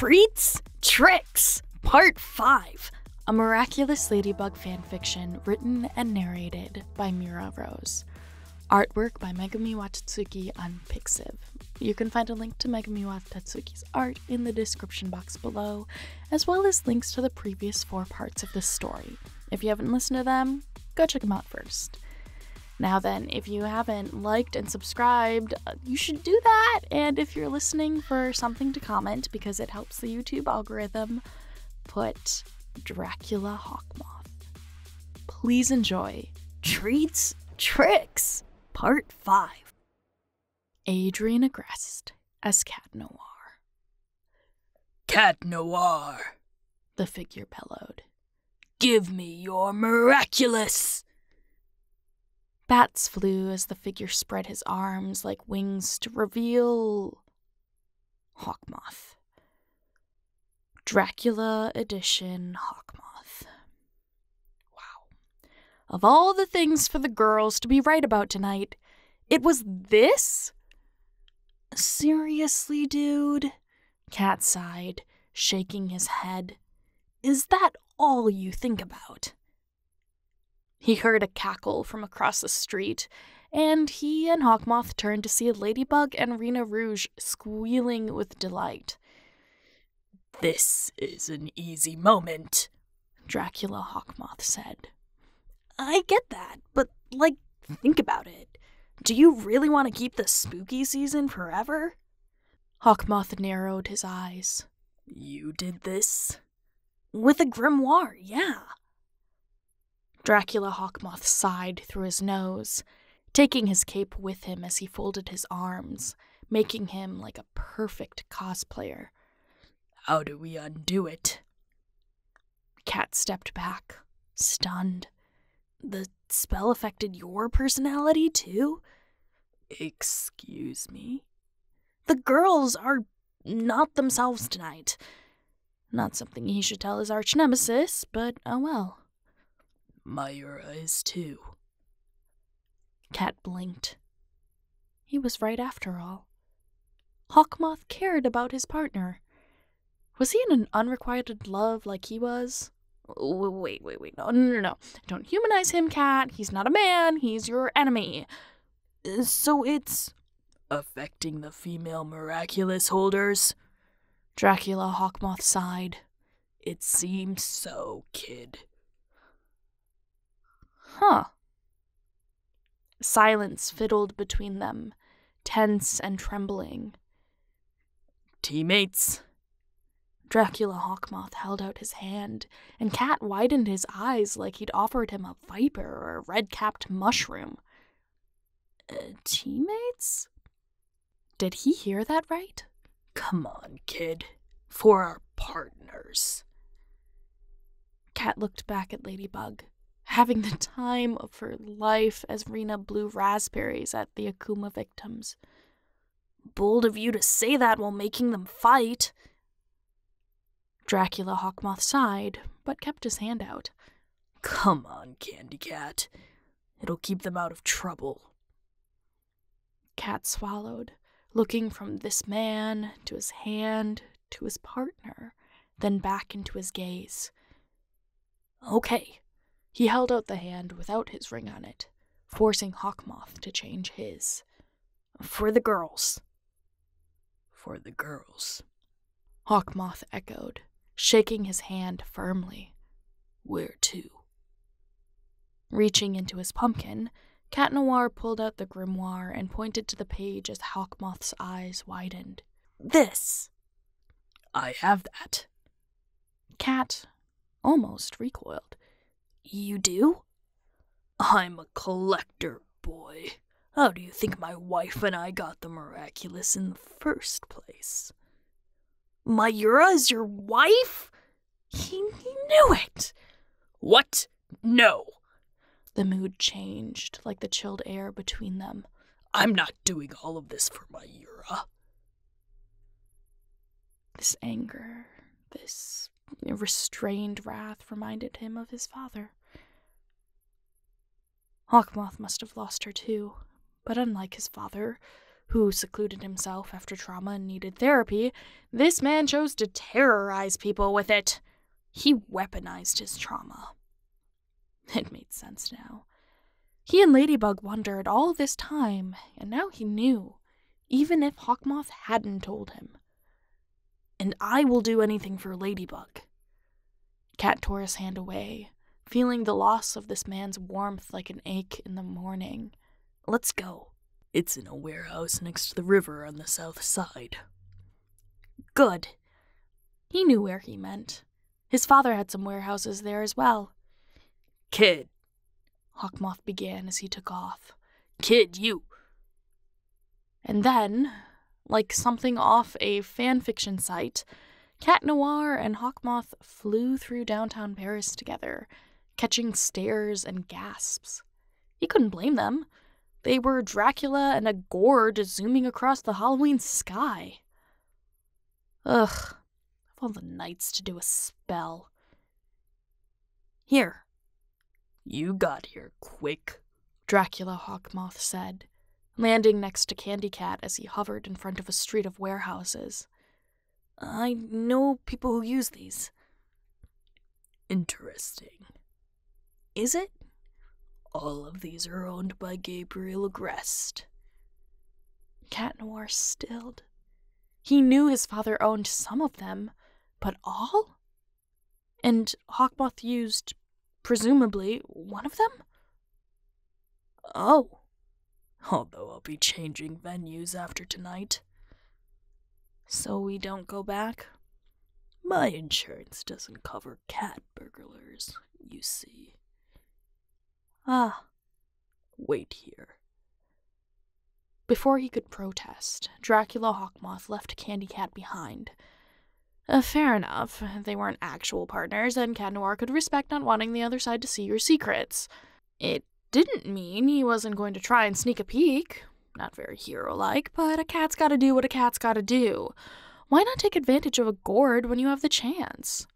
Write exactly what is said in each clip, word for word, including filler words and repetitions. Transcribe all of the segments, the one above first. Treats, Tricks, Part five, a Miraculous Ladybug fanfiction written and narrated by Mira Rose. Artwork by Megumi Watatsuki on Pixiv. You can find a link to Megumi Watatsuki's art in the description box below, as well as links to the previous four parts of this story. If you haven't listened to them, go check them out first. Now then, if you haven't liked and subscribed, you should do that. And if you're listening for something to comment, because it helps the YouTube algorithm, put Dracula Hawkmoth. Please enjoy Treats, Tricks, Part five. Adrien Agreste as Cat Noir. Cat Noir, the figure bellowed. Give me your miraculous... Bats flew as the figure spread his arms like wings to reveal... Hawkmoth. Dracula edition Hawkmoth. Wow. Of all the things for the girls to be right about tonight, it was this? Seriously, dude? Cat sighed, shaking his head. Is that all you think about? He heard a cackle from across the street, and he and Hawkmoth turned to see Ladybug and Rena Rouge squealing with delight. This is an easy moment, Dracula Hawkmoth said. I get that, but, like, think about it. Do you really want to keep the spooky season forever? Hawkmoth narrowed his eyes. You did this? With a grimoire, yeah. Dracula Hawkmoth sighed through his nose, taking his cape with him as he folded his arms, making him like a perfect cosplayer. How do we undo it? Cat stepped back, stunned. The spell affected your personality, too? Excuse me? The girls are not themselves tonight. Not something he should tell his arch-nemesis, but oh well. Mayura is too. Cat blinked. He was right after all. Hawkmoth cared about his partner. Was he in an unrequited love like he was? Wait, wait, wait, no, no, no, no. Don't humanize him, Cat. He's not a man. He's your enemy. So it's... affecting the female miraculous holders? Dracula Hawkmoth sighed. It seems so, kid. Huh. Silence fiddled between them, tense and trembling. Teammates. Dracula Hawkmoth held out his hand, and Cat widened his eyes like he'd offered him a viper or a red-capped mushroom. Uh, teammates? Did he hear that right? Come on, kid. For our partners. Cat looked back at Ladybug, having the time of her life as Rena blew raspberries at the Akuma victims. Bold of you to say that while making them fight. Dracula Hawkmoth sighed, but kept his hand out. Come on, Candy Cat. It'll keep them out of trouble. Cat swallowed, looking from this man to his hand to his partner, then back into his gaze. Okay. He held out the hand without his ring on it, forcing Hawkmoth to change his. For the girls. For the girls. Hawkmoth echoed, shaking his hand firmly. Where to? Reaching into his pumpkin, Cat Noir pulled out the grimoire and pointed to the page as Hawkmoth's eyes widened. This! I have that. Cat almost recoiled. You do? I'm a collector, boy. How do you think my wife and I got the miraculous in the first place? Mayura is your wife? He knew it! What? No! The mood changed, like the chilled air between them. I'm not doing all of this for Mayura. This anger, this... restrained wrath reminded him of his father. Hawkmoth must have lost her too, but unlike his father, who secluded himself after trauma and needed therapy, this man chose to terrorize people with it. He weaponized his trauma. It made sense now. He and Ladybug wondered all this time, and now he knew, even if Hawkmoth hadn't told him. And I will do anything for Ladybug. Cat tore his hand away, feeling the loss of this man's warmth like an ache in the morning. Let's go. It's in a warehouse next to the river on the south side. Good. He knew where he meant. His father had some warehouses there as well. Kid, Hawkmoth began as he took off. Kid, you! And then, like something off a fanfiction site, Cat Noir and Hawkmoth flew through downtown Paris together, catching stares and gasps. He couldn't blame them. They were Dracula and a gourd zooming across the Halloween sky. Ugh, of all the nights to do a spell. Here. You got here quick, Dracula Hawkmoth said, landing next to Candy Cat as he hovered in front of a street of warehouses. I know people who use these. Interesting. Is it? All of these are owned by Gabriel Agreste. Cat Noir stilled. He knew his father owned some of them, but all? And Hawkmoth used, presumably, one of them? Oh. Although I'll be changing venues after tonight. So we don't go back? My insurance doesn't cover cat burglars, you see. Ah. Wait here. Before he could protest, Dracula Hawkmoth left Candy Cat behind. Uh, fair enough, they weren't actual partners, and Cat Noir could respect not wanting the other side to see your secrets. It didn't mean he wasn't going to try and sneak a peek. Not very hero-like, but a cat's gotta do what a cat's gotta do. Why not take advantage of a gourd when you have the chance?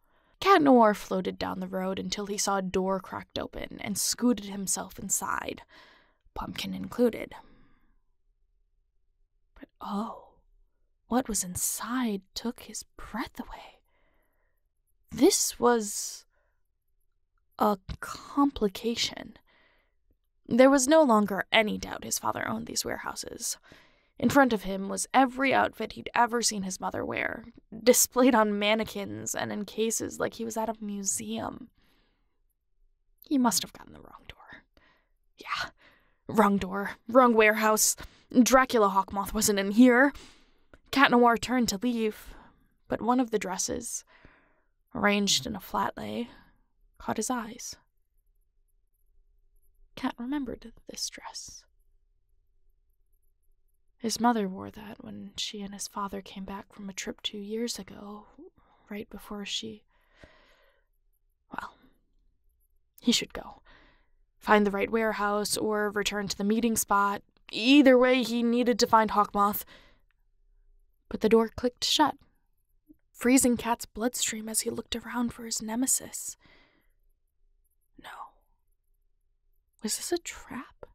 Cat Noir floated down the road until he saw a door cracked open and scooted himself inside, pumpkin included. But oh, what was inside took his breath away. This was a complication. There was no longer any doubt his father owned these warehouses. In front of him was every outfit he'd ever seen his mother wear, displayed on mannequins and in cases like he was at a museum. He must have gotten the wrong door. Yeah, wrong door, wrong warehouse. Dracula Hawkmoth wasn't in here. Cat Noir turned to leave, but one of the dresses, arranged in a flat lay, caught his eyes. Cat remembered this dress. His mother wore that when she and his father came back from a trip two years ago, right before she... Well, he should go. Find the right warehouse or return to the meeting spot. Either way, he needed to find Hawkmoth. But the door clicked shut, freezing Cat's bloodstream as he looked around for his nemesis. Was this a trap?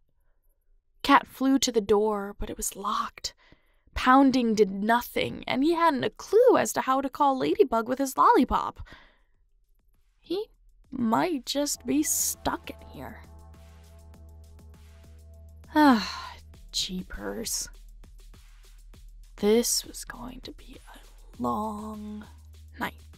Cat flew to the door, but it was locked. Pounding did nothing, and he hadn't a clue as to how to call Ladybug with his lollipop. He might just be stuck in here. Ah, jeepers. This was going to be a long night.